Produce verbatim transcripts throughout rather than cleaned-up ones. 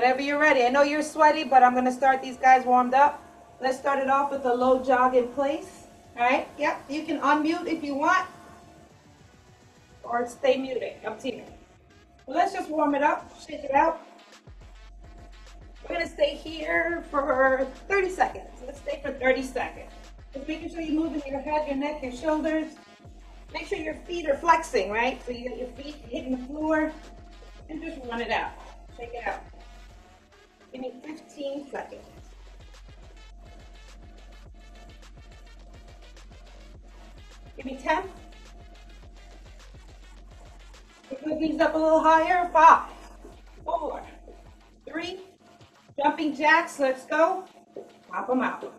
Whenever you're ready. I know you're sweaty, but I'm going to start these guys warmed up. Let's start it off with a low jog in place. All right? Yep. You can unmute if you want or stay muted. Up to you. Well, let's just warm it up. Shake it out. We're going to stay here for thirty seconds. Let's stay for thirty seconds. Just making sure you're moving your head, your neck, your shoulders. Make sure your feet are flexing, right? So you get your feet hitting the floor and just run it out. Shake it out. Give me fifteen seconds. Give me ten. We'll put these up a little higher. Five, four, three. Jumping jacks, let's go. Pop them out.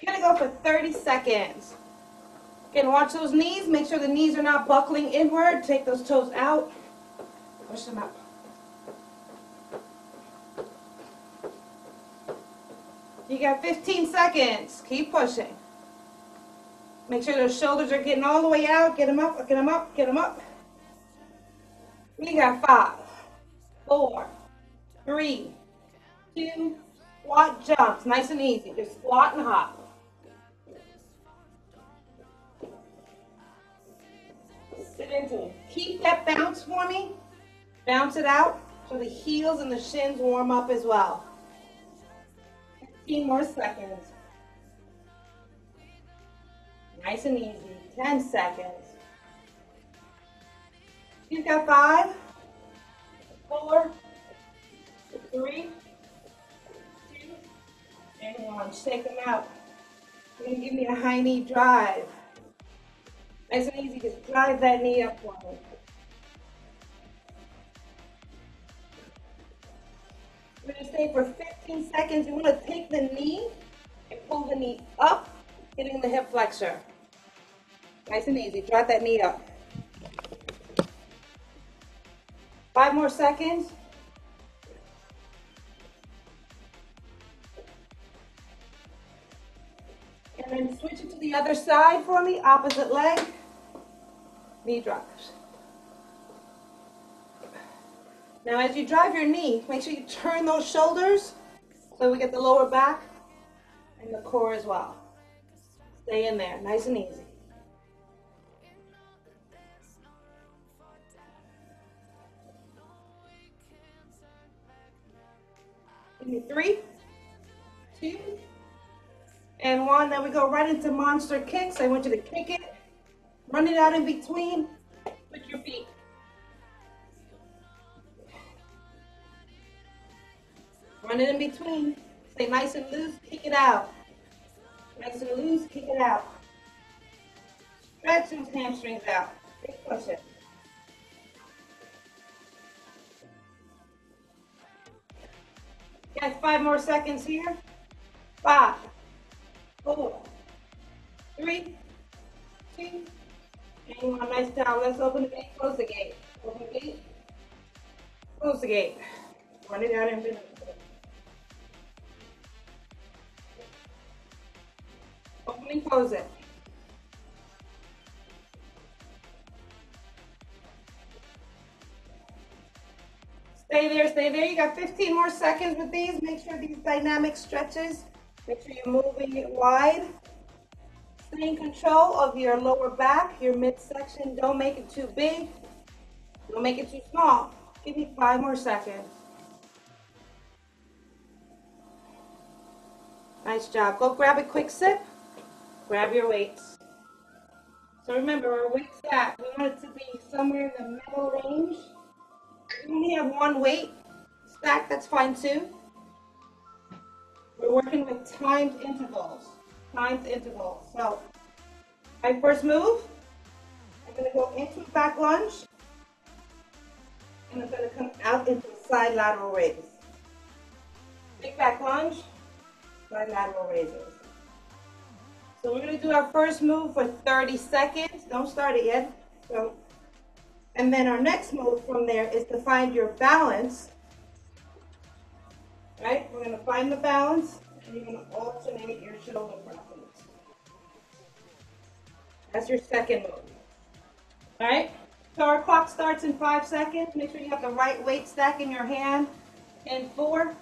You're gonna go for thirty seconds. Again, watch those knees. Make sure the knees are not buckling inward. Take those toes out. Push them up. You got fifteen seconds. Keep pushing. Make sure those shoulders are getting all the way out. Get them up, get them up, get them up. We got five, four, three, two, squat jumps. Nice and easy. Just squat and hop. Sit into it. Keep that bounce for me. Bounce it out so the heels and the shins warm up as well. fifteen more seconds. Nice and easy. ten seconds. You've got five, four, three, two, and one. Shake them out. You're going to give me a high knee drive. Nice and easy. Just drive that knee up for me. We're going to stay for fifteen seconds. You want to take the knee and pull the knee up, hitting the hip flexor. Nice and easy. Drive that knee up. Five more seconds. And then switch it to the other side for me, opposite leg. Knee drops. Now as you drive your knee, make sure you turn those shoulders so we get the lower back and the core as well. Stay in there, nice and easy. Give me three, two, and one. Now we go right into monster kicks. I want you to kick it, run it out in between with your feet. Run it in between. Stay nice and loose, kick it out. Nice and loose, kick it out. Stretch those hamstrings out. Big push it. Guys, five more seconds here. Five, four, three, two, and one. Nice down. Let's open the gate, close the gate. Open the gate, close the gate. Run it out in between. Open and close it. Stay there, stay there. You got fifteen more seconds with these. Make sure these dynamic stretches. Make sure you're moving it wide. Stay in control of your lower back, your midsection. Don't make it too big. Don't make it too small. Give me five more seconds. Nice job. Go grab a quick sip. Grab your weights. So remember, our weight's at, we want it to be somewhere in the middle range. If you only have one weight stack, that's fine too. We're working with timed intervals. Timed intervals. So, my first move, I'm going to go into a back lunge, and I'm going to come out into a side lateral raises. Big back lunge, side lateral raises. So we're going to do our first move for thirty seconds. Don't start it yet. So, and then our next move from there is to find your balance. Right? We're going to find the balance, and you're going to alternate your shoulder properly. That's your second move. All right? So our clock starts in five seconds. Make sure you have the right weight stack in your hand. in four,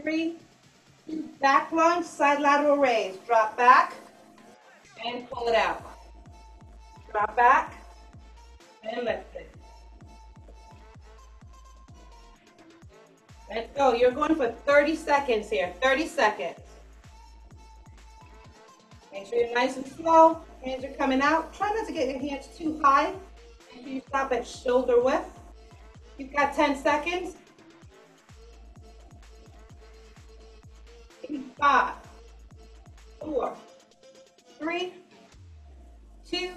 three, two, back lunge, side lateral raise. Drop back and pull it out. Drop back and lift it. Let's go. You're going for thirty seconds here. thirty seconds. Make sure you're nice and slow. Hands are coming out. Try not to get your hands too high. Make sure you stop at shoulder width. You've got ten seconds. Five, four, three, two,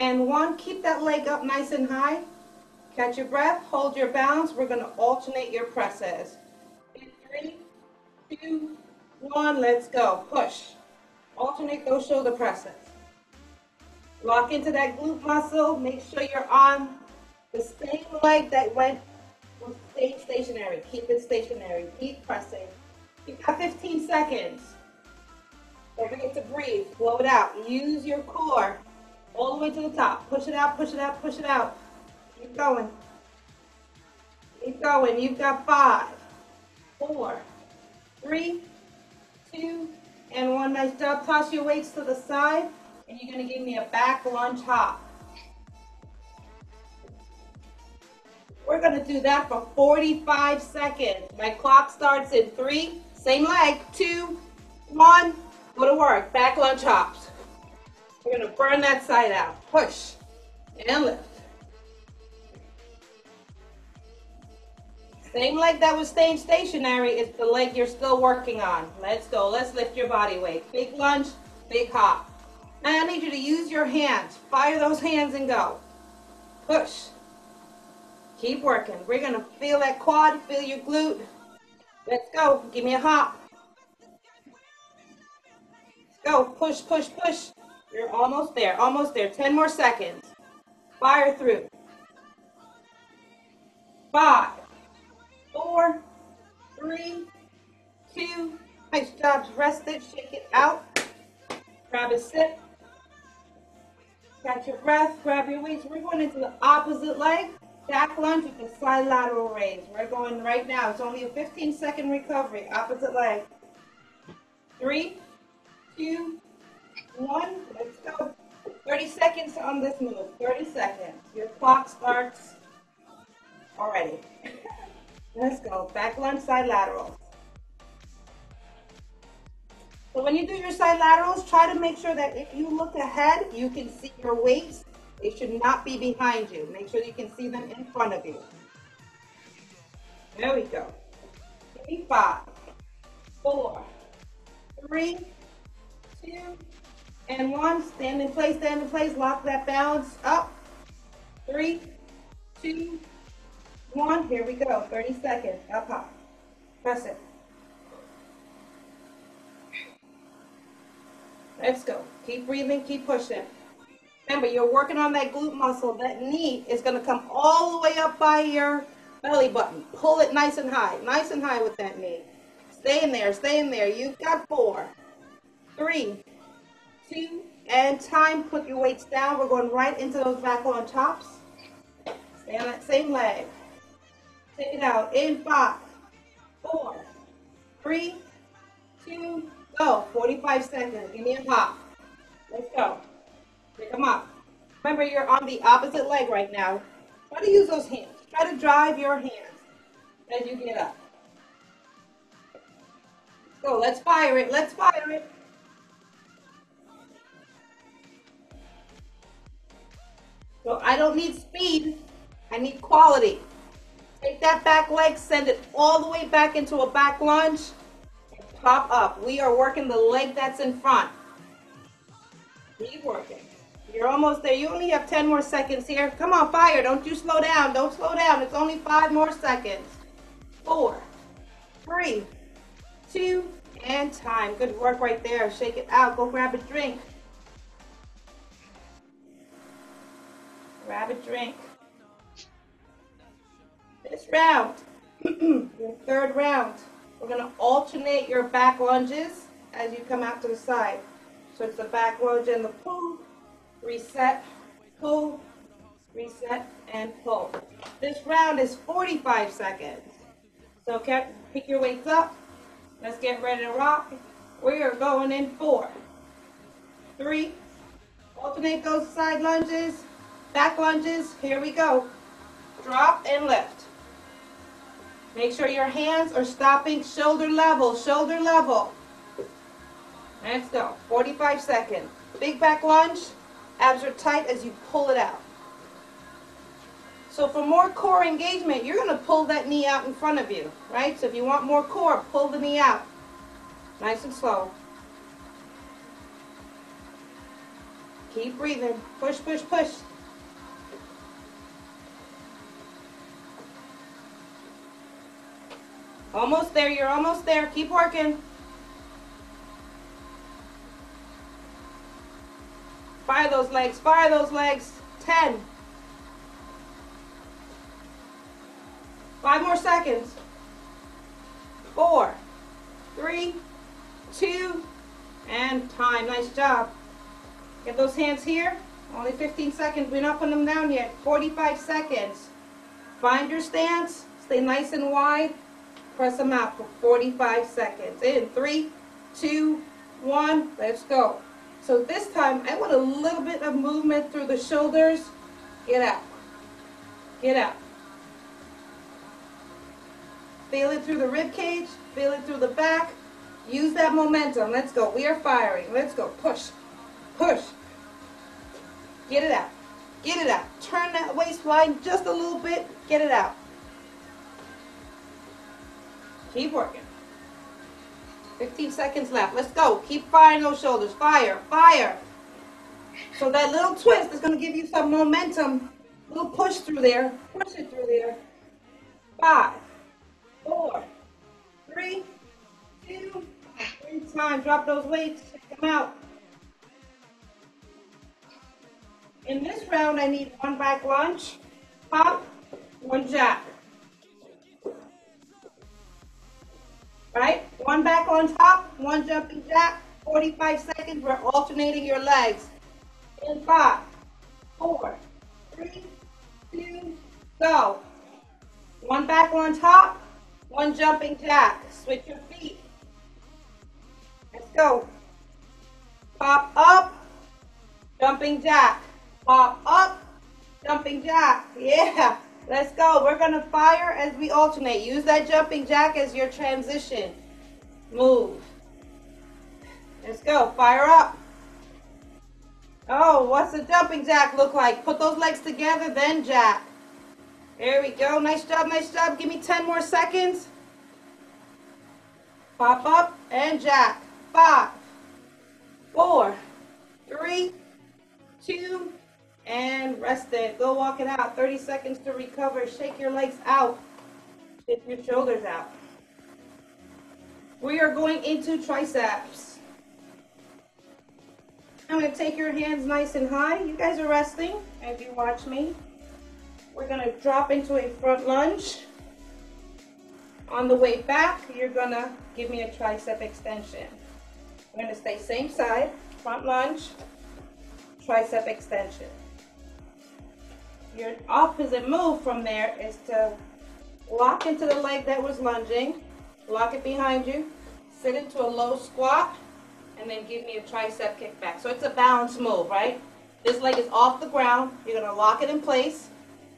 and one. Keep that leg up nice and high. Catch your breath, hold your balance. We're going to alternate your presses. In three, two, one, let's go. Push. Alternate those shoulder presses. Lock into that glute muscle. Make sure you're on the same leg that went, well, stay stationary. Keep it stationary. Keep pressing. You've got fifteen seconds. Don't forget to breathe. Blow it out. Use your core all the way to the top. Push it out, push it out, push it out. Keep going. Keep going. You've got five, four, three, two, and one. Nice job. Toss your weights to the side, and you're going to give me a back lunge hop. We're going to do that for forty-five seconds. My clock starts in three, same leg, two, one. Go to work. Back lunge hops. We're going to burn that side out. Push and lift. Same leg that was staying stationary is the leg you're still working on. Let's go. Let's lift your body weight. Big lunge, big hop. Now I need you to use your hands. Fire those hands and go. Push. Keep working. We're going to feel that quad, feel your glute. Let's go. Give me a hop. Let's go. Push, push, push. You're almost there. Almost there. Ten more seconds. Fire through. Five. Four, three, two. Nice job. Rest it. Shake it out. Grab a sip. Catch your breath. Grab your weights. We're going into the opposite leg. Back lunge with the side lateral raise. We're going right now. It's only a fifteen second recovery. Opposite leg. Three, two, one. Let's go. thirty seconds on this move. thirty seconds. Your clock starts already. Let's go. Back lunge, side laterals. So when you do your side laterals, try to make sure that if you look ahead, you can see your weights. They should not be behind you. Make sure you can see them in front of you. There we go. Give me five, four, three, two, and one. Stand in place, stand in place. Lock that balance up. Three, two, one, here we go, thirty seconds, up high, press it. Let's go, keep breathing, keep pushing. Remember, you're working on that glute muscle, that knee is gonna come all the way up by your belly button. Pull it nice and high, nice and high with that knee. Stay in there, stay in there, you've got four, three, two, and time, put your weights down. We're going right into those back lunge hops. Stay on that same leg. Take it out in five, four, three, two, go. forty-five seconds. Give me a hop. Let's go. Pick them up. Remember, you're on the opposite leg right now. Try to use those hands. Try to drive your hands as you get up. Let's go. Let's fire it. Let's fire it. So I don't need speed. I need quality. Take that back leg, send it all the way back into a back lunge, and pop up. We are working the leg that's in front. Keep working. You're almost there. You only have ten more seconds here. Come on, fire. Don't you slow down. Don't slow down. It's only five more seconds. Four, three, two, and time. Good work right there. Shake it out. Go grab a drink. Grab a drink. This round, your third round, we're going to alternate your back lunges as you come out to the side. So it's the back lunge and the pull, reset, pull, reset, and pull. This round is forty-five seconds. So okay, pick your weights up. Let's get ready to rock. We are going in four, three, alternate those side lunges, back lunges. Here we go. Drop and lift. Make sure your hands are stopping shoulder level, shoulder level. Let's go. forty-five seconds. Big back lunge. Abs are tight as you pull it out. So for more core engagement, you're going to pull that knee out in front of you, right? So if you want more core, pull the knee out. Nice and slow. Keep breathing. Push, push, push. Almost there. You're almost there. Keep working. Fire those legs. Fire those legs. ten. Five more seconds. Four, three, two, and time. Nice job. Get those hands here. Only fifteen seconds. We're not putting them down yet. forty-five seconds. Find your stance. Stay nice and wide. Press them out for forty-five seconds. In three, two, one. Let's go. So this time, I want a little bit of movement through the shoulders. Get out. Get out. Feel it through the rib cage. Feel it through the back. Use that momentum. Let's go. We are firing. Let's go. Push. Push. Get it out. Get it out. Turn that waistline just a little bit. Get it out. Keep working. fifteen seconds left. Let's go. Keep firing those shoulders. Fire. Fire. So that little twist is going to give you some momentum. A little push through there. Push it through there. Five. Four. Three. Two. Three times. Drop those weights. Check them out. In this round, I need one back lunge. Pop. One jack. Right? One back on top, one jumping jack, forty-five seconds. We're alternating your legs. In five, four, three, two, go. One back on top, one jumping jack. Switch your feet. Let's go. Pop up, jumping jack. Pop up, jumping jack. Yeah. Let's go. We're going to fire as we alternate. Use that jumping jack as your transition. Move. Let's go. Fire up. Oh, what's the jumping jack look like? Put those legs together, then jack. There we go. Nice job, nice job. Give me ten more seconds. Pop up and jack. Five, four, three, two, and rest it. Go walk it out. thirty seconds to recover. Shake your legs out. Shake your shoulders out. We are going into triceps. I'm going to take your hands nice and high. You guys are resting as you watch me. We're going to drop into a front lunge. On the way back, you're going to give me a tricep extension. We're going to stay same side. Front lunge. Tricep extension. Your opposite move from there is to lock into the leg that was lunging, lock it behind you, sit into a low squat, and then give me a tricep kick back. So it's a balance move, right? This leg is off the ground. You're going to lock it in place,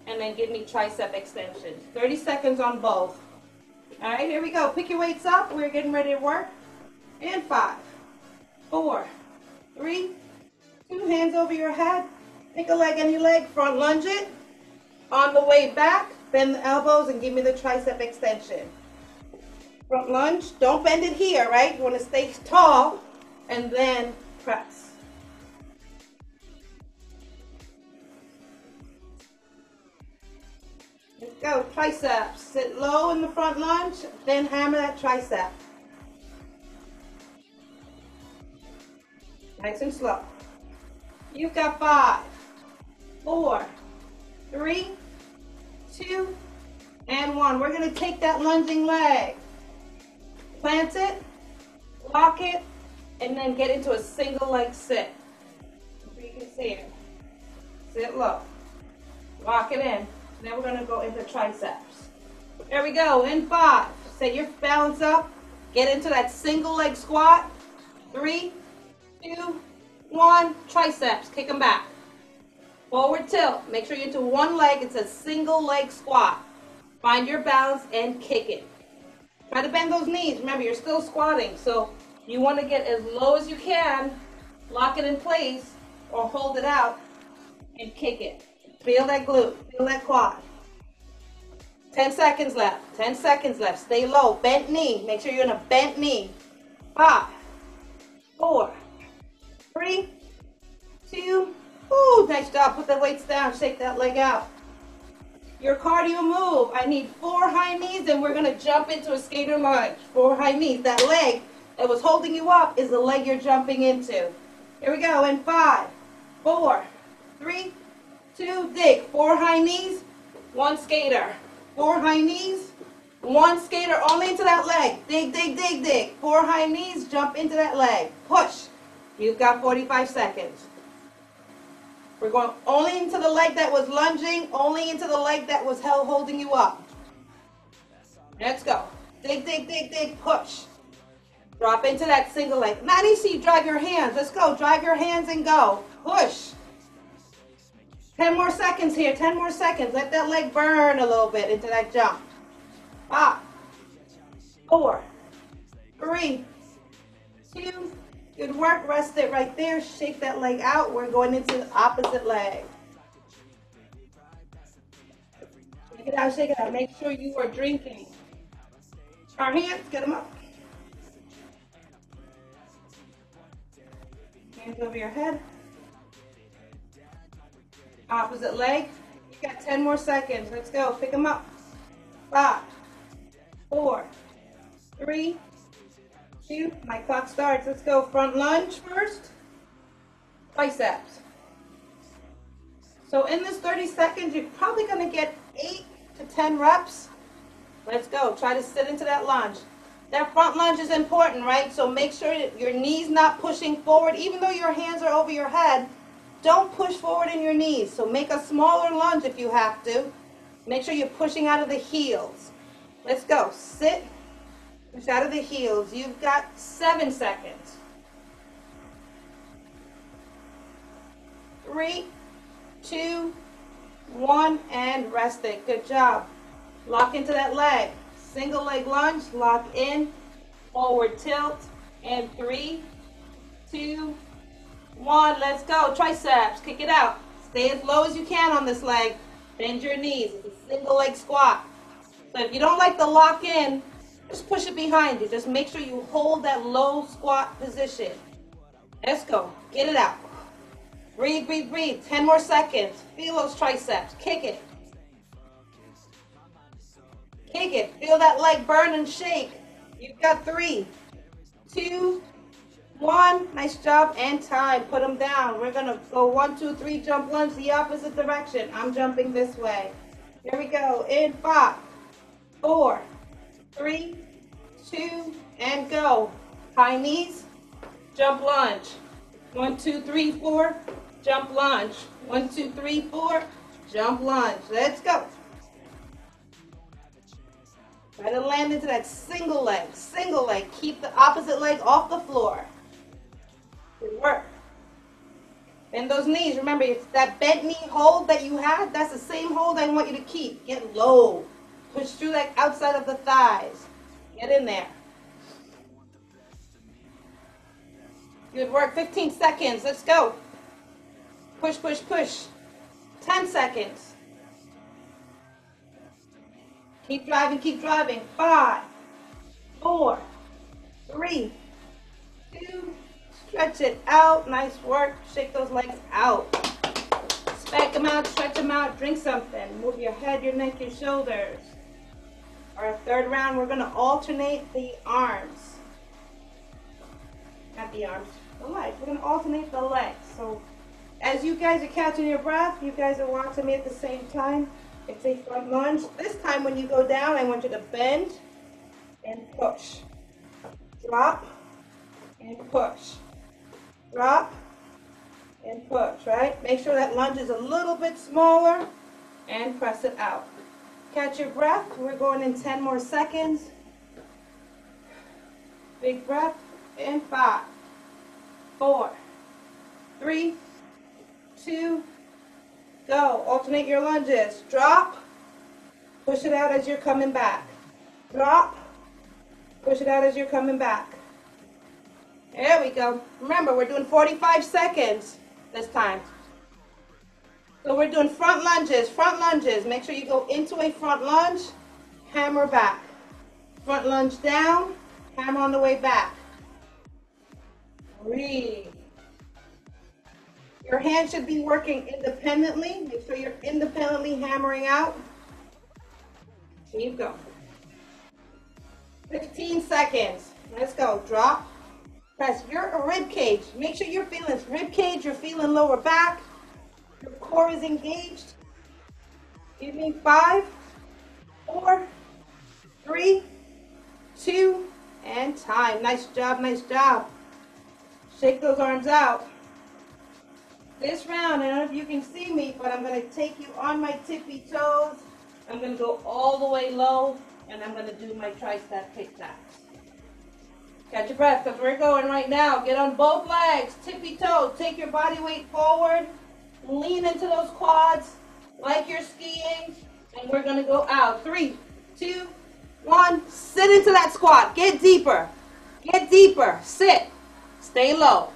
and then give me tricep extension. thirty seconds on both. All right, here we go. Pick your weights up. We're getting ready to work. And five, four, three, two, hands over your head. Pick a leg, any leg, front lunge it. On the way back, bend the elbows and give me the tricep extension. Front lunge, don't bend it here, right? You want to stay tall and then press. Let's go, triceps. Sit low in the front lunge, then hammer that tricep. Nice and slow. You've got five. Four, three, two, and one. We're going to take that lunging leg, plant it, lock it, and then get into a single leg sit. You can see it. Sit low. Lock it in. Now we're going to go into triceps. There we go, in five. Set your balance up. Get into that single leg squat. Three, two, one. Triceps, kick them back. Forward tilt. Make sure you're into one leg. It's a single leg squat. Find your balance and kick it. Try to bend those knees. Remember, you're still squatting, so you want to get as low as you can, lock it in place, or hold it out and kick it. Feel that glute, feel that quad. ten seconds left, ten seconds left. Stay low, bent knee. Make sure you're in a bent knee. Five, four, three, two, ooh, nice job. Put the weights down, shake that leg out. Your cardio move, I need four high knees and we're gonna jump into a skater lunge. Four high knees, that leg that was holding you up is the leg you're jumping into. Here we go, in five, four, three, two, dig. Four high knees, one skater. Four high knees, one skater, only into that leg. Dig, dig, dig, dig. Four high knees, jump into that leg. Push. You've got forty-five seconds. We're going only into the leg that was lunging, only into the leg that was held holding you up. Let's go. Dig, dig, dig, dig, push. Drop into that single leg. Not easy, drag your hands. Let's go. Drag your hands and go. Push. ten more seconds here. ten more seconds. Let that leg burn a little bit into that jump. Five, four, three, two. Good work. Rest it right there. Shake that leg out. We're going into the opposite leg. Shake it out. Shake it out. Make sure you are drinking. Our hands. Get them up. Hands over your head. Opposite leg. You got ten more seconds. Let's go. Pick them up. Five, four, three, two. My clock starts. Let's go. Front lunge first. Biceps. So in this thirty seconds, you're probably going to get eight to ten reps. Let's go. Try to sit into that lunge. That front lunge is important, right? So make sure that your knees not pushing forward. Even though your hands are over your head, don't push forward in your knees. So make a smaller lunge if you have to. Make sure you're pushing out of the heels. Let's go. Sit. Push out of the heels. You've got seven seconds. Three, two, one, and rest it. Good job. Lock into that leg. Single leg lunge, lock in, forward tilt, and three, two, one. Let's go. Triceps, kick it out. Stay as low as you can on this leg. Bend your knees. It's a single leg squat. So if you don't like the lock in, just push it behind you. Just make sure you hold that low squat position. Let's go. Get it out. Breathe, breathe, breathe. ten more seconds. Feel those triceps. Kick it. Kick it. Feel that leg burn and shake. You've got three, two, one. Nice job and time. Put them down. We're going to go one, two, three, jump lunge the opposite direction. I'm jumping this way. Here we go. In five, four, three, two, and go. High knees, jump lunge. One, two, three, four, jump lunge. One, two, three, four, jump lunge. Let's go. Try to land into that single leg, single leg. Keep the opposite leg off the floor. Good work. Bend those knees. Remember, it's that bent knee hold that you had, that's the same hold I want you to keep. Get low. Push through that outside of the thighs. Get in there. Good work. fifteen seconds. Let's go. Push, push, push. ten seconds. Keep driving, keep driving. Five, four, three, two. Stretch it out. Nice work. Shake those legs out. Spank them out, stretch them out. Drink something. Move your head, your neck, your shoulders. Our third round, we're going to alternate the arms. Not the arms, the legs. We're going to alternate the legs. So as you guys are catching your breath, you guys are watching me at the same time. It's a front lunge. This time when you go down, I want you to bend and push. Drop and push. Drop and push, right? Make sure that lunge is a little bit smaller and press it out. Catch your breath. We're going in ten more seconds. Big breath in five, four, three, two, go. Alternate your lunges. Drop. Push it out as you're coming back. Drop. Push it out as you're coming back. There we go. Remember, we're doing forty-five seconds this time. So we're doing front lunges, front lunges. Make sure you go into a front lunge, hammer back. Front lunge down, hammer on the way back. Breathe. Your hands should be working independently. Make sure you're independently hammering out. Keep going. fifteen seconds. Let's go. Drop. Press your rib cage. Make sure you're feeling rib cage. You're feeling lower back. Your core is engaged. Give me five, four, three, two, and time. Nice job. Nice job. Shake those arms out. This round, I don't know if you can see me, but I'm going to take you on my tippy toes. I'm going to go all the way low, and I'm going to do my tricep kickbacks. Catch your breath, because we're going right now. Get on both legs, tippy toes. Take your body weight forward. Lean into those quads like you're skiing. And we're going to go out. Three, two, one. Sit into that squat. Get deeper. Get deeper. Sit. Stay low.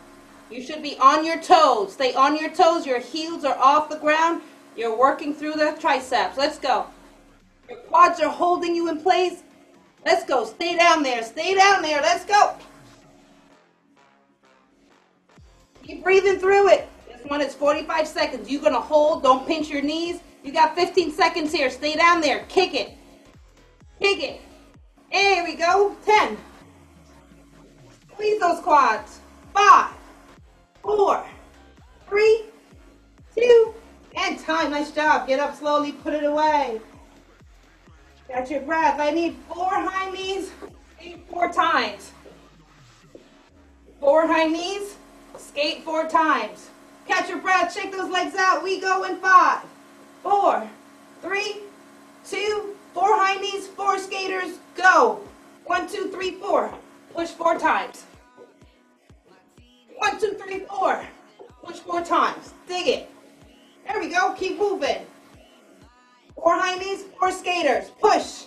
You should be on your toes. Stay on your toes. Your heels are off the ground. You're working through the triceps. Let's go. Your quads are holding you in place. Let's go. Stay down there. Stay down there. Let's go. Keep breathing through it. This one is forty-five seconds. You're going to hold. Don't pinch your knees. You got fifteen seconds here. Stay down there. Kick it. Kick it. There we go. ten. Squeeze those quads. five, four, three, two, and time. Nice job. Get up slowly. Put it away. Catch your breath. I need four high knees, skate four times. Four high knees, skate four times. Catch your breath. Shake those legs out. We go in five, four, three, two, four high knees, four skaters, go. One, two, three, four. Push four times. One, two, three, four. Push four times. Dig it. There we go. Keep moving. Four high knees, four skaters. Push.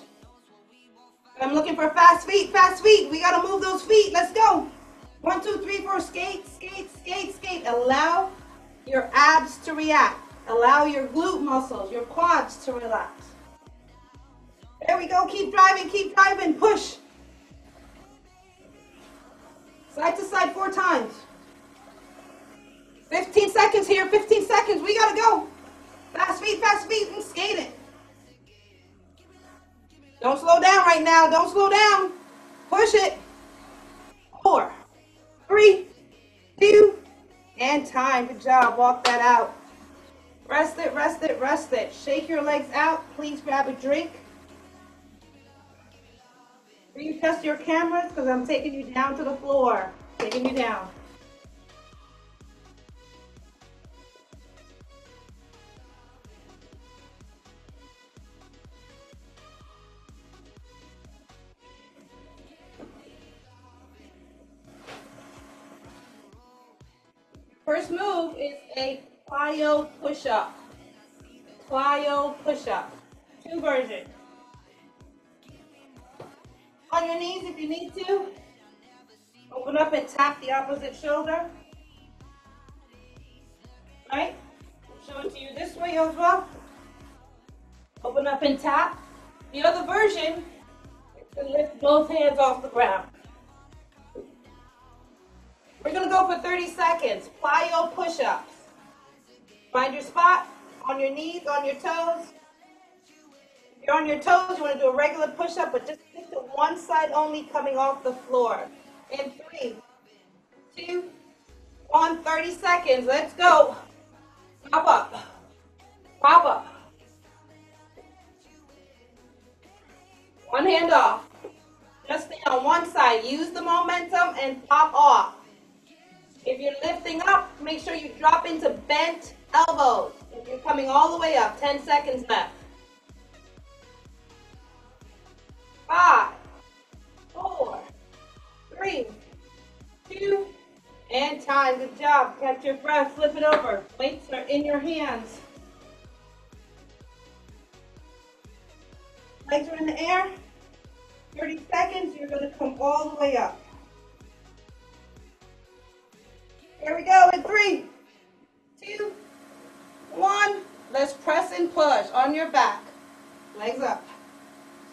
I'm looking for fast feet, fast feet. We got to move those feet. Let's go. One, two, three, four. Skate, skate, skate, skate. Allow your abs to react. Allow your glute muscles, your quads to relax. There we go. Keep driving, keep driving. Push. Side to side four times. fifteen seconds here, fifteen seconds. We got to go. Fast feet, fast feet, and skate it. Don't slow down right now. Don't slow down. Push it. Four, three, two, and time. Good job. Walk that out. Rest it, rest it, rest it. Shake your legs out. Please grab a drink. Readjust your cameras because I'm taking you down to the floor. Taking you down. First move is a plyo push-up. Plyo push-up. Two versions. On your knees if you need to. Open up and tap the opposite shoulder. Right? Show it to you this way as well. Open up and tap. The other version is to lift both hands off the ground. We're going to go for thirty seconds. Plyo push-ups. Find your spot on your knees, on your toes. If you're on your toes, you want to do a regular push-up, but just stick to one side only coming off the floor. In three, two, one, thirty seconds. Let's go. Pop up. Pop up. One hand off. Just stay on one side. Use the momentum and pop off. If you're lifting up, make sure you drop into bent elbows. If you're coming all the way up, ten seconds left. five, four, three, two, and time. Good job. Catch your breath. Flip it over. Weights are in your hands. Legs are in the air. thirty seconds. You're going to come all the way up. Here we go in three, two, one. Let's press and push on your back. Legs up.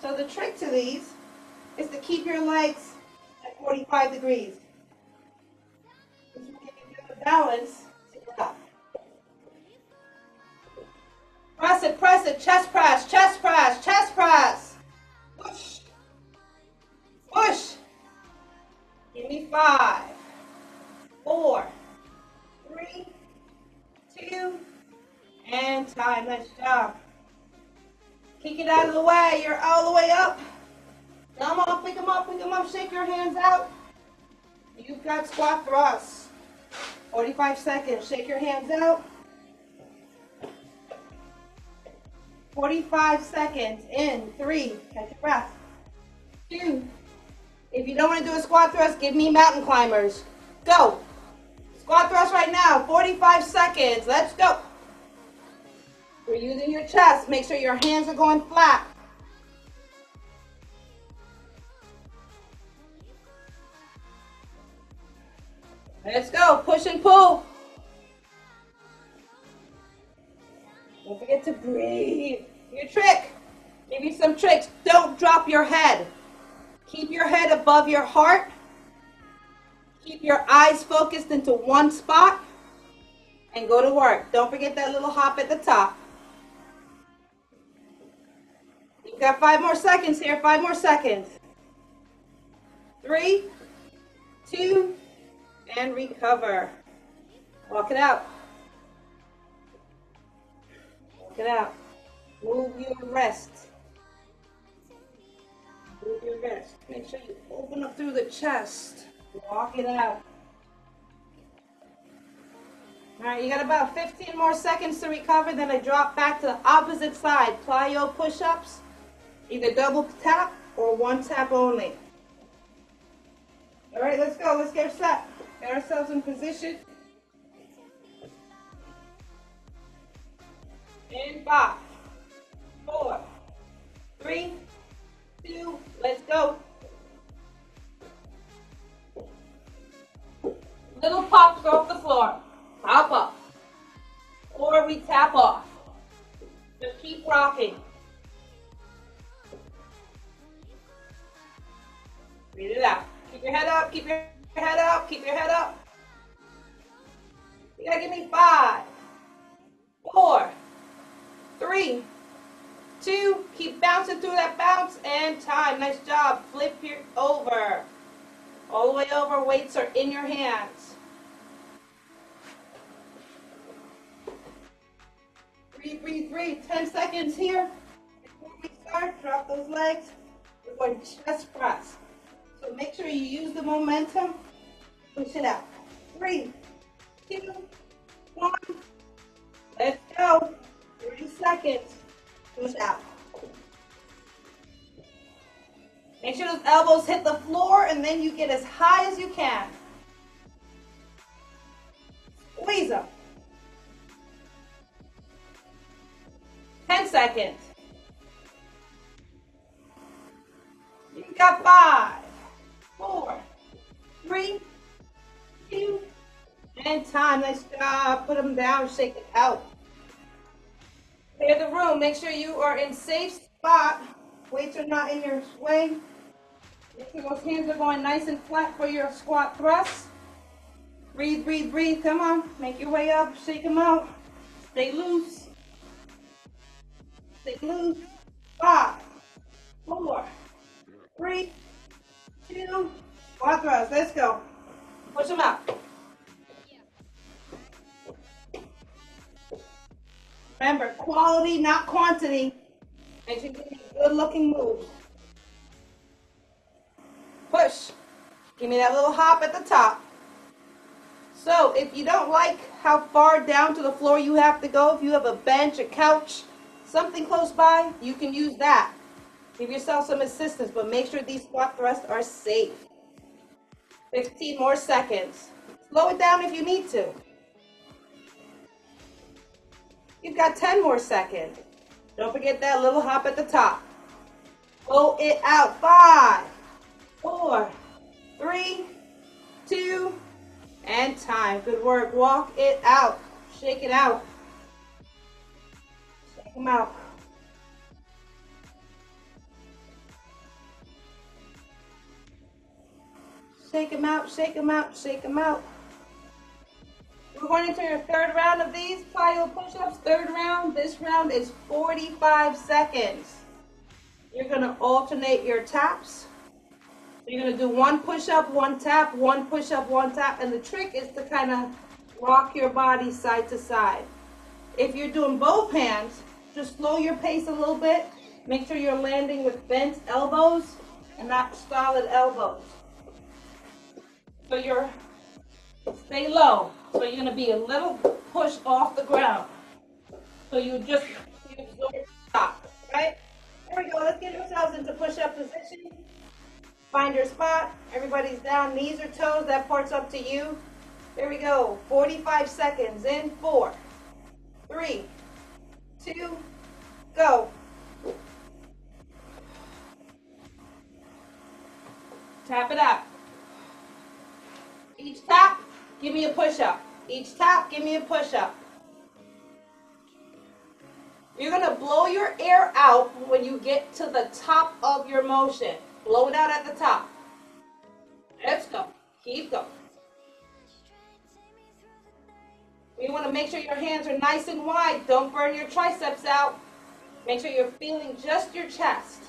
So the trick to these is to keep your legs at forty-five degrees. This will give you the balance to get up. Press it, press it, chest press, chest press, chest press. Push. Push. Give me five, four, three, two, and time. Nice job. Kick it out of the way. You're all the way up. Come on, pick them up, pick them up. Shake your hands out. You've got squat thrusts. forty-five seconds. Shake your hands out. forty-five seconds in. Three. Catch your breath. Two. If you don't want to do a squat thrust, give me mountain climbers. Go. Squat thrust right now. forty-five seconds. Let's go. You're using your chest. Make sure your hands are going flat. Let's go. Push and pull. Don't forget to breathe. Your trick. Give you some tricks. Don't drop your head. Keep your head above your heart. Keep your eyes focused into one spot. And go to work. Don't forget that little hop at the top. You've got five more seconds here. Five more seconds. Three, two, and recover. Walk it out. Walk it out. Move your wrist. Move your wrist. Make sure you open up through the chest. Walk it out. All right, you got about fifteen more seconds to recover, then I drop back to the opposite side. Plyo push-ups, either double tap or one tap only. All right, let's go. Let's get set. Get ourselves in position. In five, four, three, two, let's go. Little pops off the floor. Hop up, or we tap off. Just keep rocking. Breathe it out. Keep your head up, keep your head up, keep your head up. You gotta give me five, four, three, two. Keep bouncing through that bounce, and time. Nice job. Flip your over. All the way over, weights are in your hands. Breathe, breathe, breathe. ten seconds here. Before we start, drop those legs. We're going to chest press. So make sure you use the momentum. Push it out. Three, two, one. Let's go. thirty seconds. Push out. Make sure those elbows hit the floor and then you get as high as you can. Squeeze them. ten seconds. You've got five, four, three, two, and time. Nice job. Put them down. Shake it out. Clear the room. Make sure you are in safe spot. Weights are not in your way. Make sure those hands are going nice and flat for your squat thrust. Breathe, breathe, breathe. Come on. Make your way up. Shake them out. Stay loose. Loose. Five, four, three, two, squat thrust. Let's go. Push them out. Remember, quality, not quantity. Make sure you give me good-looking moves. Push. Give me that little hop at the top. So, if you don't like how far down to the floor you have to go, if you have a bench, a couch, something close by, you can use that. Give yourself some assistance, but make sure these squat thrusts are safe. fifteen more seconds. Slow it down if you need to. You've got ten more seconds. Don't forget that little hop at the top. Blow it out. Five, four, three, two, and time. Good work. Walk it out. Shake it out. Shake them out. Shake them out, shake them out, shake them out. We're going into your third round of these plyo push-ups. Third round, this round is forty-five seconds. You're going to alternate your taps. So you're going to do one push-up, one tap, one push-up, one tap. And the trick is to kind of rock your body side to side. If you're doing both hands, just slow your pace a little bit. Make sure you're landing with bent elbows and not solid elbows. So you're, stay low. So you're going to be a little push off the ground. So you just you absorb the top, right? There we go. Let's get ourselves into push-up position. Find your spot. Everybody's down. Knees or toes. That part's up to you. There we go. forty-five seconds in. Four, three, two, go. Tap it out. Each tap, give me a push-up. Each tap, give me a push-up. You're going to blow your air out when you get to the top of your motion. Blow it out at the top. Let's go. Keep going. You want to make sure your hands are nice and wide. Don't burn your triceps out. Make sure you're feeling just your chest.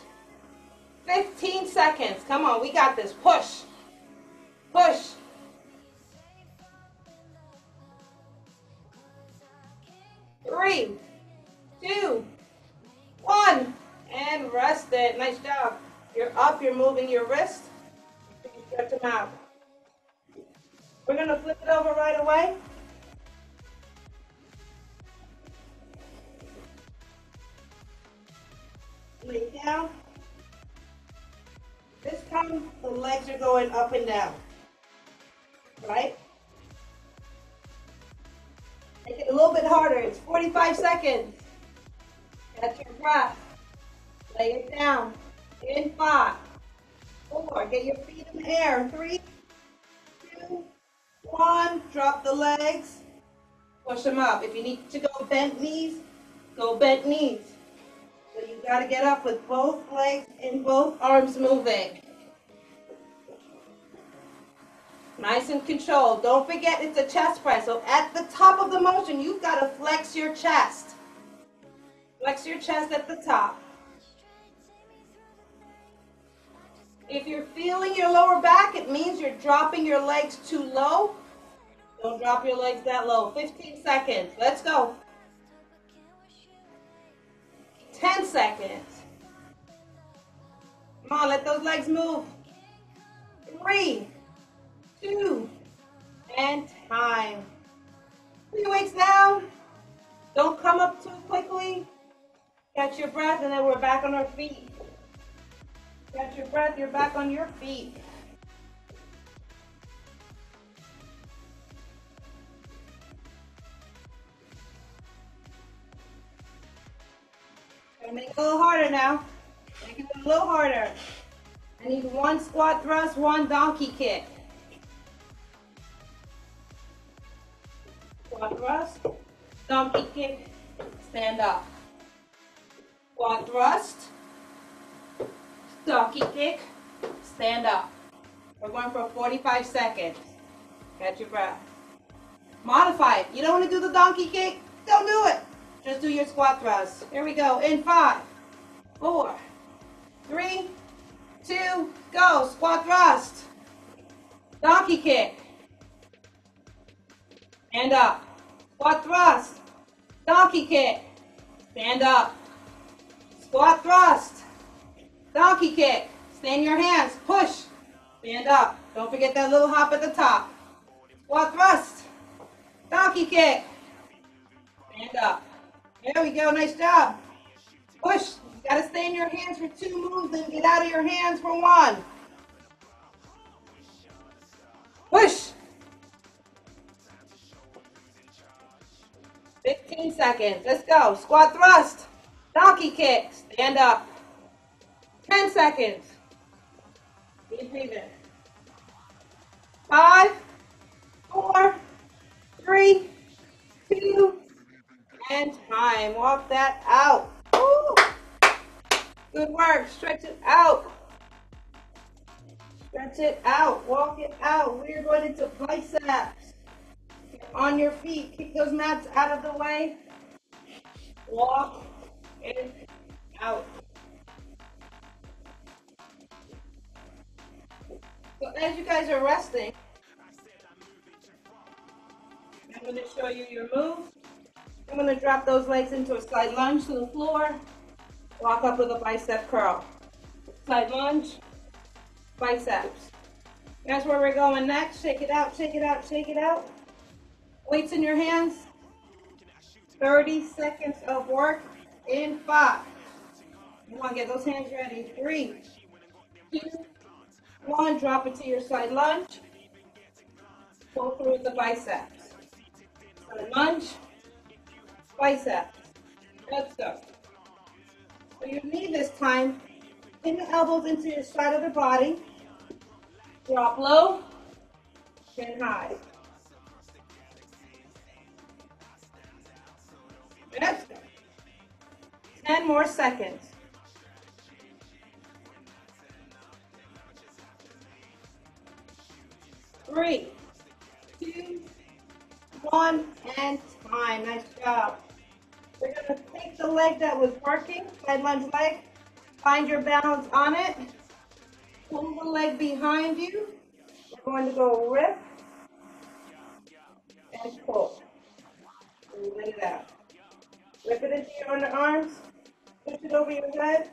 fifteen seconds. Come on, we got this. Push. Push. Three, two, one, and rest it. Nice job. You're up, you're moving your wrist. You can stretch them out. We're going to flip it over right away. Lay down. This time, the legs are going up and down. Right? Make it a little bit harder. It's forty-five seconds. Catch your breath. Lay it down. In five, four, get your feet in the air. Three, two, one. Drop the legs. Push them up. If you need to go bent knees, go bent knees. So you got to get up with both legs and both arms moving. Nice and controlled. Don't forget it's a chest press. So at the top of the motion, you've got to flex your chest. Flex your chest at the top. If you're feeling your lower back, it means you're dropping your legs too low. Don't drop your legs that low. fifteen seconds. Let's go. ten seconds. Come on, let those legs move. Three. Two, and time. Three weights down. Don't come up too quickly. Catch your breath, and then we're back on our feet. Catch your breath, you're back on your feet. Gonna make it a little harder now. Make it a little harder. I need one squat thrust, one donkey kick. Squat thrust, donkey kick, stand up. Squat thrust, donkey kick, stand up. We're going for forty-five seconds. Catch your breath. Modify it. You don't want to do the donkey kick? Don't do it. Just do your squat thrust. Here we go. In five, four, three, two, go. Squat thrust, donkey kick, stand up. Squat thrust, donkey kick, stand up. Squat thrust, donkey kick, stand your hands, push, stand up. Don't forget that little hop at the top. Squat thrust, donkey kick, stand up. There we go, nice job. Push, Got to stay in your hands for two moves and get out of your hands for one. Push. fifteen seconds. Let's go. Squat thrust. Donkey kick. Stand up. ten seconds. Keep breathing. Five, four, three, two, and time. Walk that out. Woo. Good work. Stretch it out. Stretch it out. Walk it out. We're going into biceps. On your feet, kick those mats out of the way. Walk in, out. So as you guys are resting, I'm going to show you your move. I'm going to drop those legs into a side lunge to the floor. Walk up with a bicep curl. Side lunge, biceps. That's where we're going next. Shake it out, shake it out, shake it out. Weights in your hands. thirty seconds of work in five. You want to get those hands ready. Three, two, one. Drop it to your side lunge. Pull through the biceps. Side lunge, biceps. Let's go. So your knee this time. Pin the elbows into your side of the body. Drop low, chin high. Let's go. Ten more seconds. Three, two, one, and time. Nice job. We're going to take the leg that was working, side lunge leg, find your balance on it, pull the leg behind you. We're going to go rip and pull. Lay it out. Rip it into your underarms, push it over your head,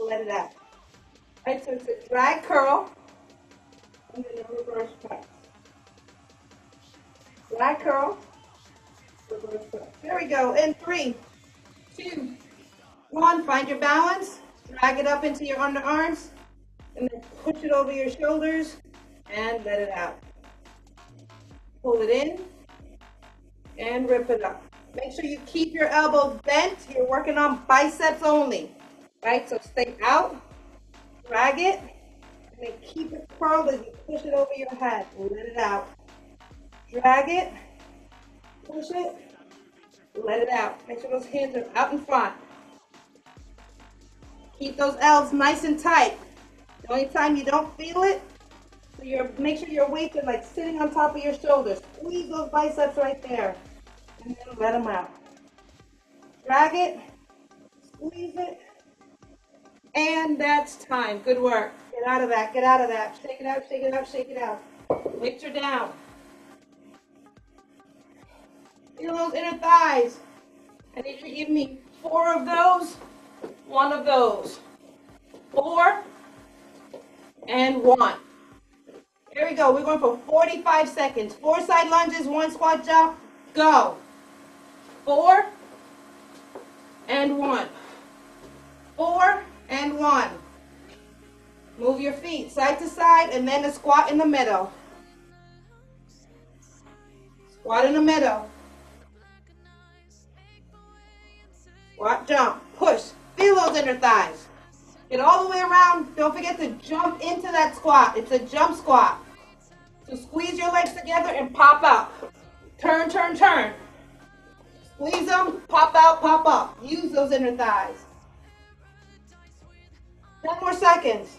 let it out. Alright, so it's a drag curl, and then a reverse press. Drag curl, reverse press. There we go. In three, two, one, find your balance, drag it up into your underarms, and then push it over your shoulders, and let it out. Pull it in, and rip it up. Make sure you keep your elbows bent. You're working on biceps only, right? So stay out, drag it, and then keep it curled as you push it over your head. Let it out. Drag it, push it, let it out. Make sure those hands are out in front. Keep those L's nice and tight. The only time you don't feel it, so you're, make sure your weights are like sitting on top of your shoulders. Squeeze those biceps right there. And then let them out. Drag it, squeeze it, and that's time. Good work. Get out of that, get out of that. Shake it out, shake it out, shake it out. Weights are down. Feel those inner thighs. I need you to give me four of those, one of those. Four and one. Here we go. We're going for forty-five seconds. Four side lunges, one squat jump. Go. Four and one. Four and one. Move your feet side to side and then a squat in the middle. Squat in the middle. Squat, jump, push. Feel those inner thighs. Get all the way around. Don't forget to jump into that squat. It's a jump squat. So squeeze your legs together and pop up. Turn, turn, turn. Squeeze them, pop out, pop up. Use those inner thighs. Ten more seconds.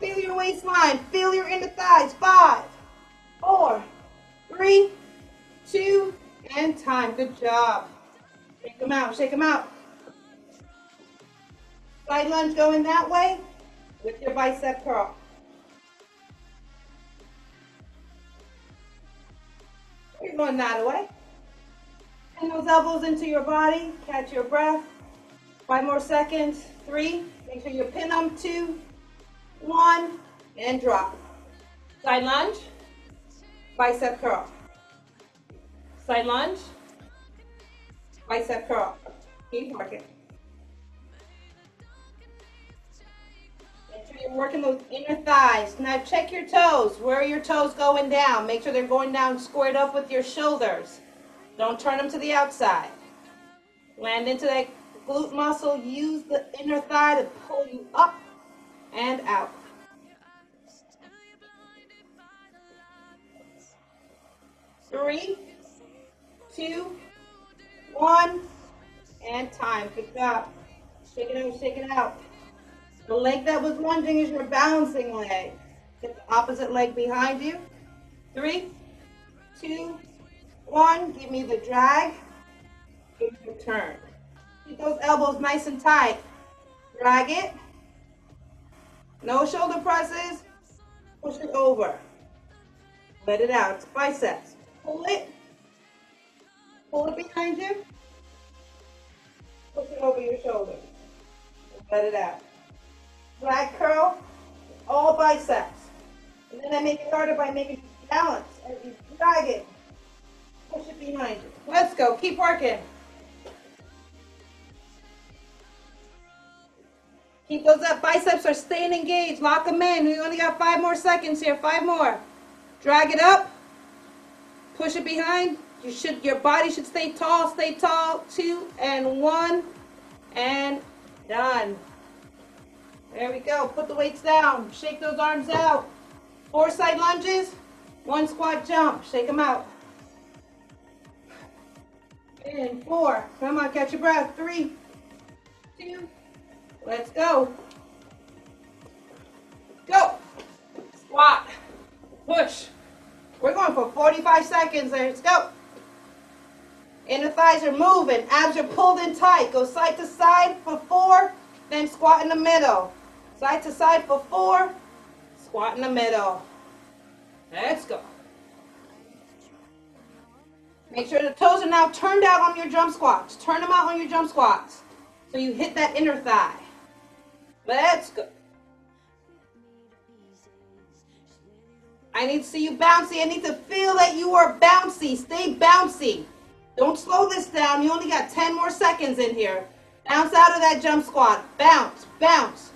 Feel your waistline. Feel your inner thighs. Five, four, three, two, and time. Good job. Shake them out. Shake them out. Side lunge going that way with your bicep curl. You're going that away. Pin those elbows into your body. Catch your breath. Five more seconds. Three. Make sure you pin them. Two. One. And drop. Side lunge. Bicep curl. Side lunge. bicep curl in market. Make sure you're working those inner thighs. Now check your toes. Where are your toes going down? Make sure they're going down squared up with your shoulders. Don't turn them to the outside. Land into that glute muscle. Use the inner thigh to pull you up and out. Three, two, one, and time. Pick it up. Shake it out, shake it out. The leg that was lunging is your balancing leg. Get the opposite leg behind you. Three, two, one. Give me the drag. Give me the turn. Keep those elbows nice and tight. Drag it. No shoulder presses. Push it over. Let it out. It's biceps. Pull it. Pull it behind you. Push it over your shoulder. Let it out. Drag curl. All biceps. And then I make it harder by making it balance. As you drag it. Push it behind you. Let's go. Keep working. Keep those up. Biceps are staying engaged. Lock them in. We only got five more seconds here. Five more. Drag it up. Push it behind. You should, your body should stay tall, stay tall. Two and one, and done. There we go. Put the weights down. Shake those arms out. Four side lunges, one squat jump. Shake them out. And four. Come on, catch your breath. Three, two, let's go. Go. Squat. Push. We're going for forty-five seconds. Let's go. Inner thighs are moving. Abs are pulled in tight. Go side to side for four, then squat in the middle. Side to side for four, squat in the middle. Let's go. Make sure the toes are now turned out on your jump squats. Turn them out on your jump squats so you hit that inner thigh. Let's go. I need to see you bouncy. I need to feel that you are bouncy. Stay bouncy. Don't slow this down. You only got ten more seconds in here. Bounce out of that jump squat. Bounce, bounce.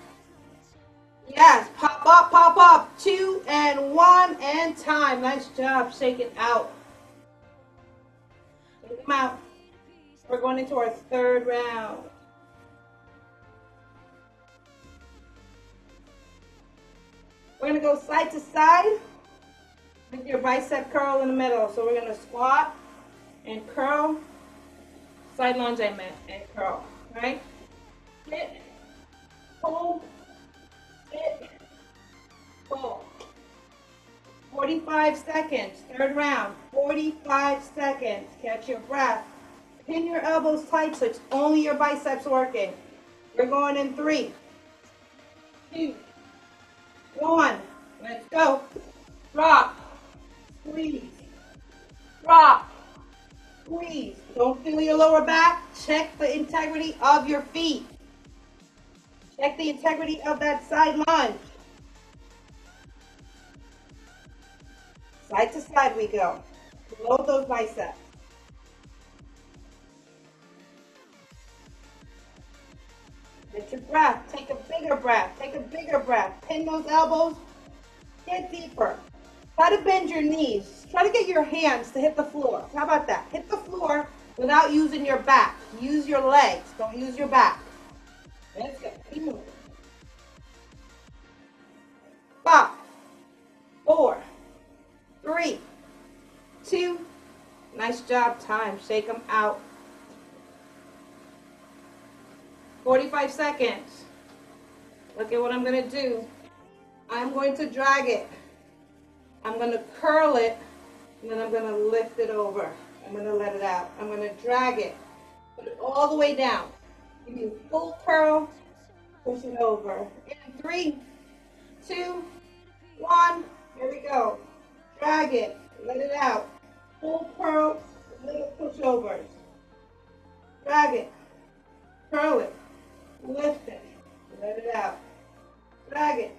Yes, pop up, pop up. Two and one and time. Nice job shaking out. Shake them out. We're going into our third round. We're going to go side to side. Make your bicep curl in the middle. So we're going to squat and curl. Side lunge I meant, and curl. Right? Sit, pull, sit, pull. forty-five seconds. Third round. forty-five seconds. Catch your breath. Pin your elbows tight so it's only your biceps working. We're going in three, two, one. Let's go. Drop. Squeeze, drop, squeeze. Don't feel your lower back. Check the integrity of your feet. Check the integrity of that side lunge. Side to side we go. Load those biceps. Get your breath. Take a bigger breath. Take a bigger breath. Pin those elbows. Get deeper. Try to bend your knees. Try to get your hands to hit the floor. How about that? Hit the floor without using your back. Use your legs. Don't use your back. Let's go. Keep moving. Five, four, three, two. Nice job. Time. Shake them out. forty-five seconds. Look at what I'm going to do. I'm going to drag it. I'm going to curl it, and then I'm going to lift it over. I'm going to let it out. I'm going to drag it. Put it all the way down. Give me a full curl. Push it over. In three, two, one. Here we go. Drag it. Let it out. Full curl. Little pushovers. Drag it. Curl it. Lift it. Let it out. Drag it.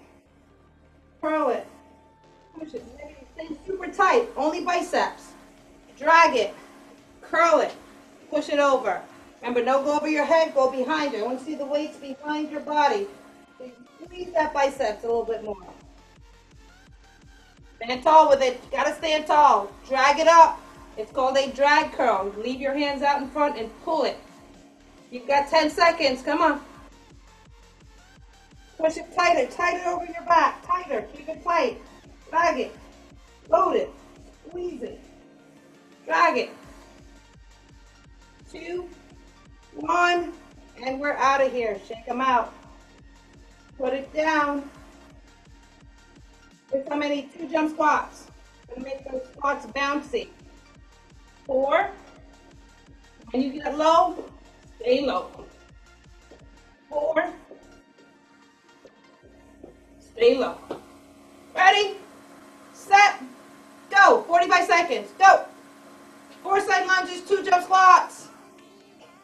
Curl it. Push it. Stay super tight. Only biceps. Drag it. Curl it. Push it over. Remember, no go over your head, go behind you. I want to see the weights behind your body. So you squeeze that biceps a little bit more. Stand tall with it. Got to stand tall. Drag it up. It's called a drag curl. Leave your hands out in front and pull it. You've got ten seconds. Come on. Push it tighter. Tighter over your back. Tighter. Keep it tight. Drag it. Load it. Squeeze it. Drag it. Two. One. And we're out of here. Shake them out. Put it down. Here's how many two jump squats. I'm going to make those squats bouncy. Four. When you get low, stay low. Four. Stay low. Ready? Set. Go. forty-five seconds. Go. Four side lunges, two jump squats.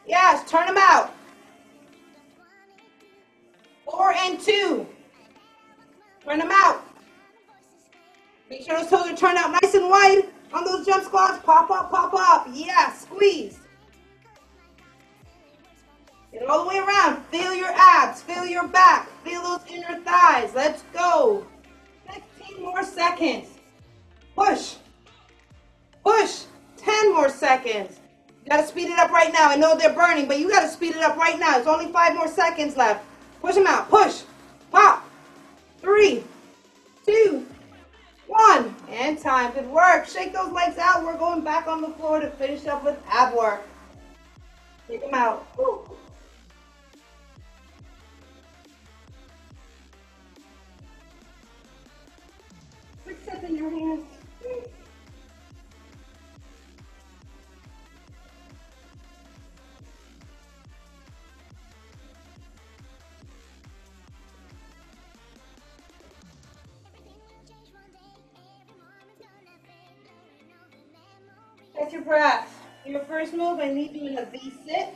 Yes, turn them out. Four and two. Turn them out. Make sure those toes are turned out nice and wide on those jump squats. Pop up, pop up. Yeah, squeeze. Get all the way around. Feel your abs. Feel your back. Feel those inner thighs. Let's go. fifteen more seconds. Push. Push. ten more seconds. You got to speed it up right now. I know they're burning, but you got to speed it up right now. It's only five more seconds left. Push them out. Push. Pop. Three. Two. One. And time. Good work. Shake those legs out. We're going back on the floor to finish up with ab work. Take them out. Woo. Quick step in your hands. That's your breath. Your first move, I need you in a V-sit.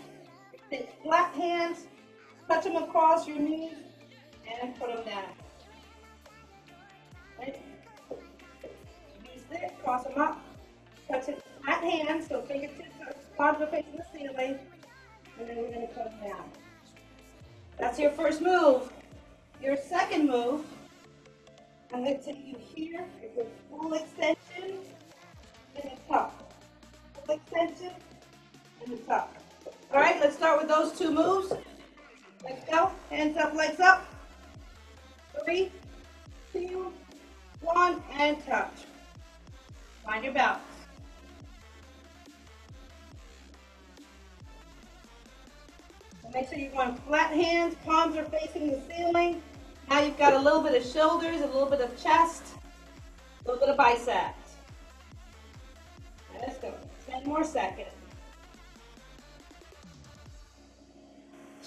Take flat hands, touch them across your knees, and put them down. Right? V-sit, cross them up, touch it flat hands, so fingertips are part of the face of the ceiling, and then we're going to put them down. That's your first move. Your second move, I'm going to take you here, it's a full extension, and a tuck. Extension and the tuck. All right, let's start with those two moves. Let's go. Hands up, legs up. Three, two, one, and touch. Find your balance. So make sure you want flat hands, palms are facing the ceiling. Now you've got a little bit of shoulders, a little bit of chest, a little bit of biceps. Now let's go. ten more seconds.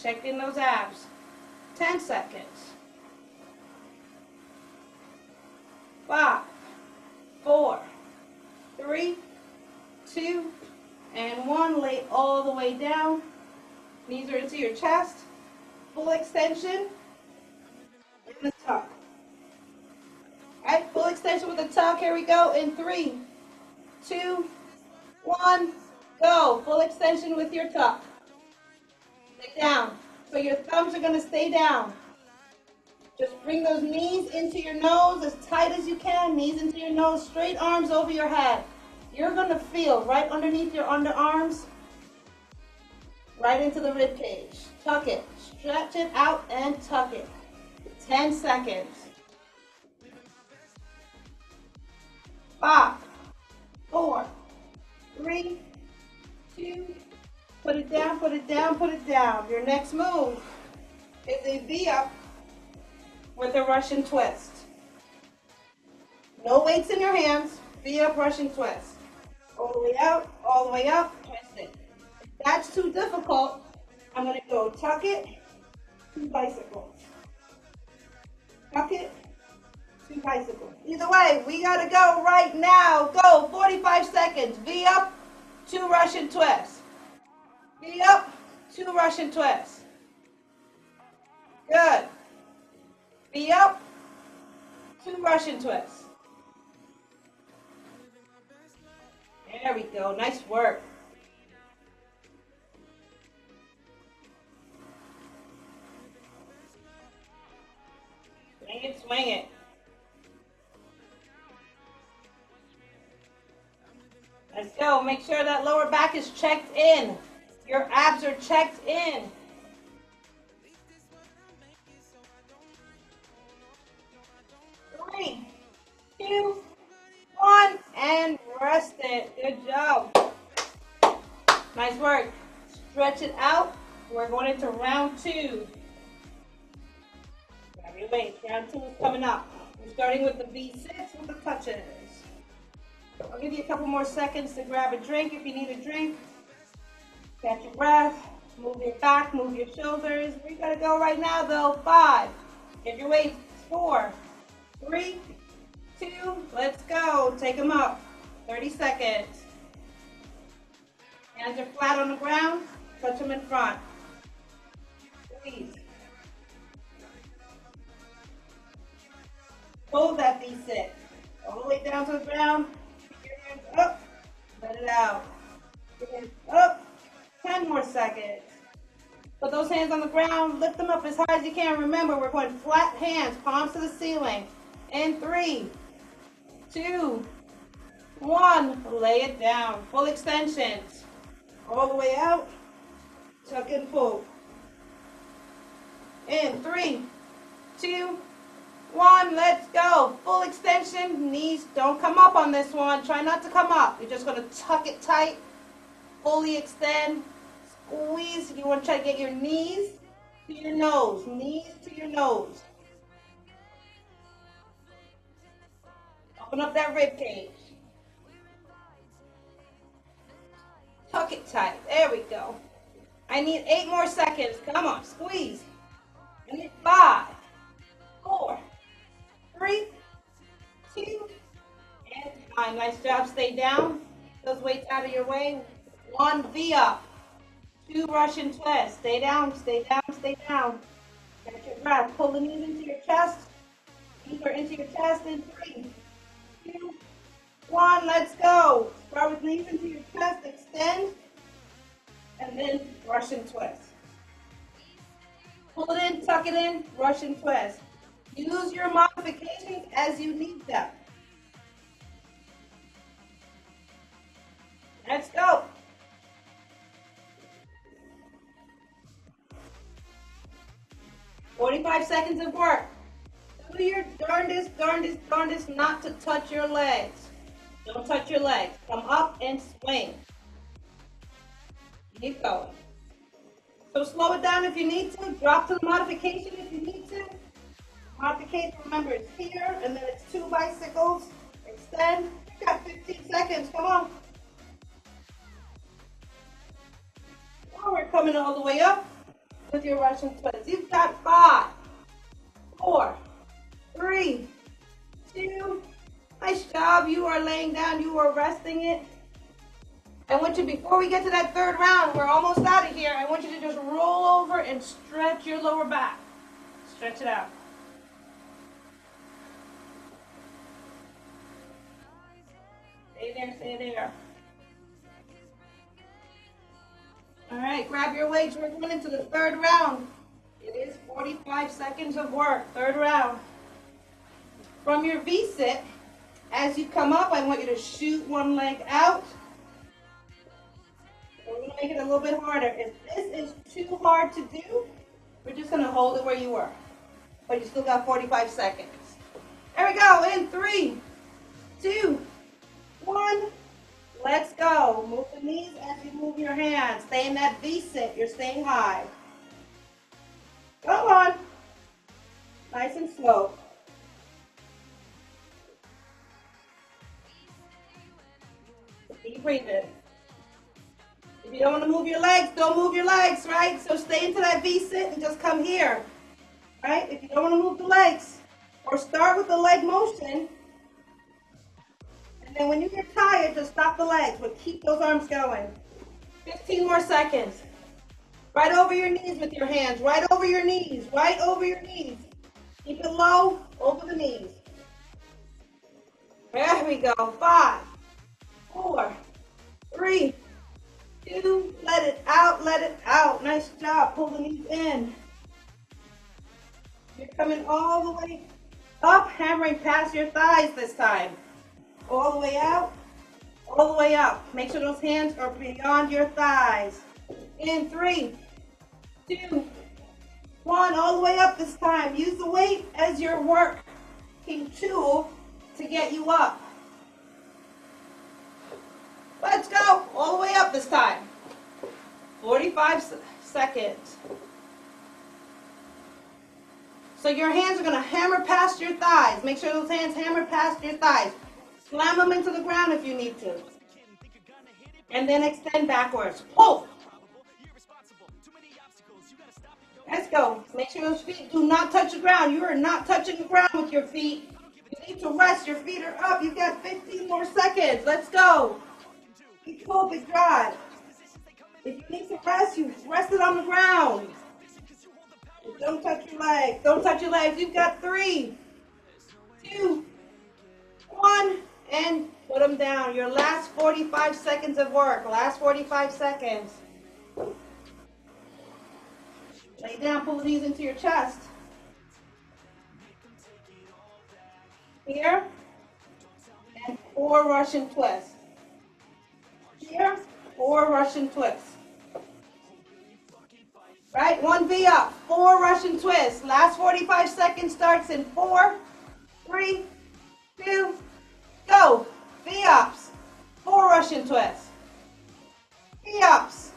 Check in those abs. ten seconds. Five, four, three, two, and one. Lay all the way down. Knees are into your chest. Full extension. And the tuck. All right, full extension with a tuck. Here we go in three, two, one, go. Full extension with your tuck. Stay down. So your thumbs are going to stay down. Just bring those knees into your nose as tight as you can. Knees into your nose. Straight arms over your head. You're going to feel right underneath your underarms. Right into the rib cage. Tuck it. Stretch it out and tuck it. Ten seconds. Five. Four. Three, two, put it down, put it down, put it down. Your next move is a V-up with a Russian twist. No weights in your hands, V-up Russian twist. All the way out, all the way up, twist it. If that's too difficult, I'm going to go tuck it, two bicycles. Tuck it, two bicycles. Either way, we got to go right now. Go, forty-five seconds. V up, two Russian twists. V up, two Russian twists. Good. V up, two Russian twists. There we go. Nice work. Swing it. Let's go. Make sure that lower back is checked in. Your abs are checked in. Three, two, one, and rest it. Good job. Nice work. Stretch it out. We're going into round two. Grab your weights. Round two is coming up. We're starting with the V six with the touches. I'll give you a couple more seconds to grab a drink if you need a drink. Catch your breath. Move your back. Move your shoulders. We gotta go right now though. Five. Give your weights. Four. Three. Two. Let's go. Take them up. thirty seconds. Hands are flat on the ground. Touch them in front. Please. Hold that V six. All the way down to the ground. Up, let it out. Up, ten more seconds. Put those hands on the ground, lift them up as high as you can. Remember, we're going flat hands, palms to the ceiling. In three, two, one, lay it down. Full extensions. All the way out, tuck and pull. In three, two, one, let's go. Full extension, knees don't come up on this one. Try not to come up. You're just going to tuck it tight, fully extend, squeeze. You want to try to get your knees to your nose, knees to your nose. Open up that rib cage. Tuck it tight. There we go. I need eight more seconds. Come on, squeeze. I need five, four, three, two, and nine. Nice job. Stay down. Those weights out of your way. One V up. Two Russian twists. Stay down, stay down, stay down. Catch your breath. Pull the knees into your chest. Deeper into your chest in three, two, one. Let's go. Start with knees into your chest. Extend. And then Russian twist. Pull it in, tuck it in, Russian twist. Use your modifications as you need them. Let's go. forty-five seconds of work. Do your darndest, darndest, darndest not to touch your legs. Don't touch your legs. Come up and swing. Keep going. So slow it down if you need to. Drop to the modification if you need to. Modification, remember, it's here, and then it's two bicycles. Extend. You got fifteen seconds. Come on. Forward, coming all the way up with your Russian twist. You've got five, four, three, two. Nice job. You are laying down. You are resting it. I want you, before we get to that third round, we're almost out of here, I want you to just roll over and stretch your lower back. Stretch it out. Stay there, stay there. All right, grab your weights. We're going into the third round. It is forty-five seconds of work, third round. From your V-sit, as you come up, I want you to shoot one leg out. We're going to make it a little bit harder. If this is too hard to do, we're just going to hold it where you were. But you still got forty-five seconds. There we go. In three, two, one. Let's go. Move the knees as you move your hands. Stay in that V-sit. You're staying high. Go on. Nice and slow. Keep breathing. If you don't want to move your legs, don't move your legs, right? So stay into that V-sit and just come here, right? If you don't want to move the legs, or start with the leg motion, and then when you get tired, just stop the legs, but keep those arms going. fifteen more seconds. Right over your knees with your hands, right over your knees, right over your knees. Keep it low, over the knees. There we go. Five, four, three, two, let it out, let it out. Nice job. Pull the knees in. You're coming all the way Stop hammering past your thighs this time. All the way out, all the way up. Make sure those hands are beyond your thighs. In three, two, one, all the way up this time. Use the weight as your working tool to get you up. Let's go, all the way up this time. forty-five seconds. So your hands are gonna hammer past your thighs. Make sure those hands hammer past your thighs. Slam them into the ground if you need to. And then extend backwards. Pull. Let's go. Make sure those feet do not touch the ground. You are not touching the ground with your feet. You need to rest. Your feet are up. You've got fifteen more seconds. Let's go. Keep pull, big drive. If you need to rest, you rest it on the ground. Don't touch your legs. Don't touch your legs. You've got three, two, one, and put them down. Your last forty-five seconds of work. Last forty-five seconds. Lay down. Pull the knees into your chest. Here. And four Russian twists. Here. Four Russian twists. Right, one V up, four Russian twists. Last forty-five seconds starts in four, three, two, go. V ups, four Russian twists. V ups,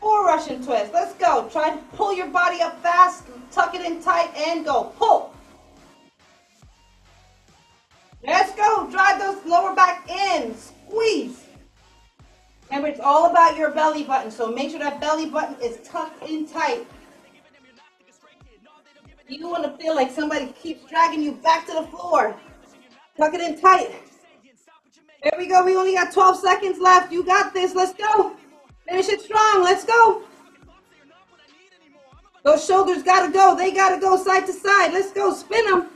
four Russian twists. Let's go. Try to pull your body up fast, tuck it in tight, and go. Pull. Let's go. Drive those lower back in. Squeeze. Remember, it's all about your belly button, so make sure that belly button is tucked in tight. You don't want to feel like somebody keeps dragging you back to the floor. Tuck it in tight. There we go. We only got twelve seconds left. You got this. Let's go. Finish it strong. Let's go. Those shoulders got to go. They got to go side to side. Let's go. Spin them.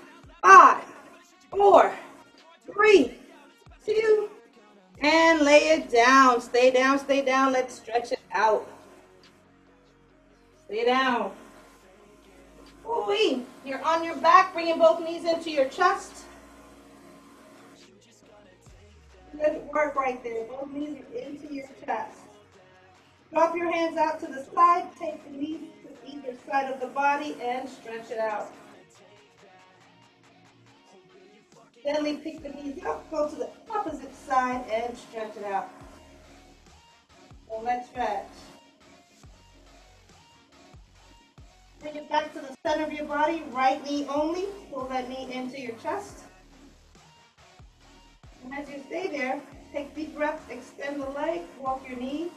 Five, four, three, two, and lay it down. Stay down, stay down. Let's stretch it out. Stay down. Ooh-wee. You're on your back, bringing both knees into your chest. Let it work right there. Both knees are into your chest. Drop your hands out to the side. Take the knees to either side of the body and stretch it out. Gently pick the knees up, go to the opposite side, and stretch it out. So let's stretch. Bring it back to the center of your body, right knee only. Pull that knee into your chest. And as you stay there, take deep breaths, extend the leg, walk your knee,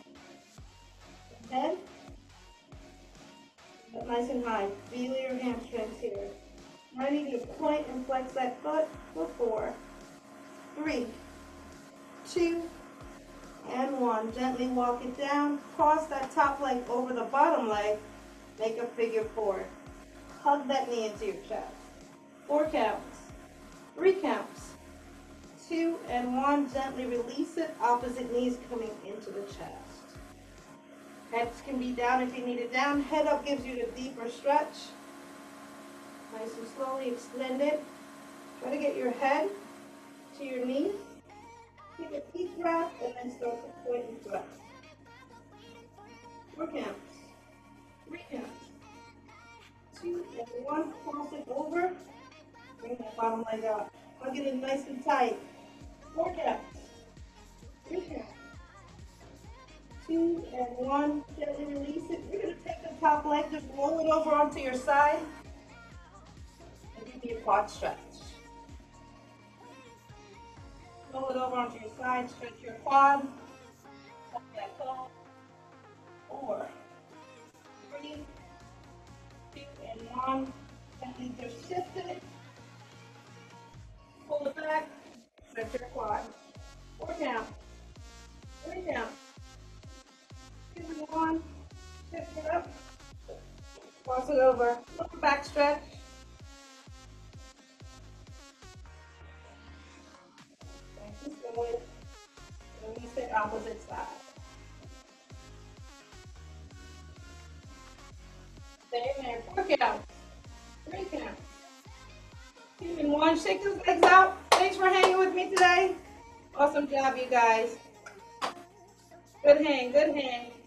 and then, but nice and high. Feel your hamstrings here. I need you to point and flex that foot for four, three, two, and one. Gently walk it down. Cross that top leg over the bottom leg. Make a figure four. Hug that knee into your chest. Four counts, three counts, two, and one. Gently release it. Opposite knees coming into the chest. Hips can be down if you need it down. Head up gives you the deeper stretch. Nice and slowly extend it. Try to get your head to your knees. Take a deep breath and then start to point and flex. Four counts. Three counts. Two and one. Cross it over. Bring that bottom leg up. Hug it in nice and tight. Four counts. Three counts. Two and one. Gently release it. You're going to take the top leg, just roll it over onto your side. Your quad stretch. Roll it over onto your side, stretch your quad. Tuck that toe. Four, three, two, and one. Gently just shift it. Pull it back. Stretch your quad. Four down. Three down. Two and one. Shift it up. Cross it over. Lower back stretch. Release it opposite side. Stay in there. Four counts. Three counts. In one, shake those legs out. Thanks for hanging with me today. Awesome job, you guys. Good hang, good hang.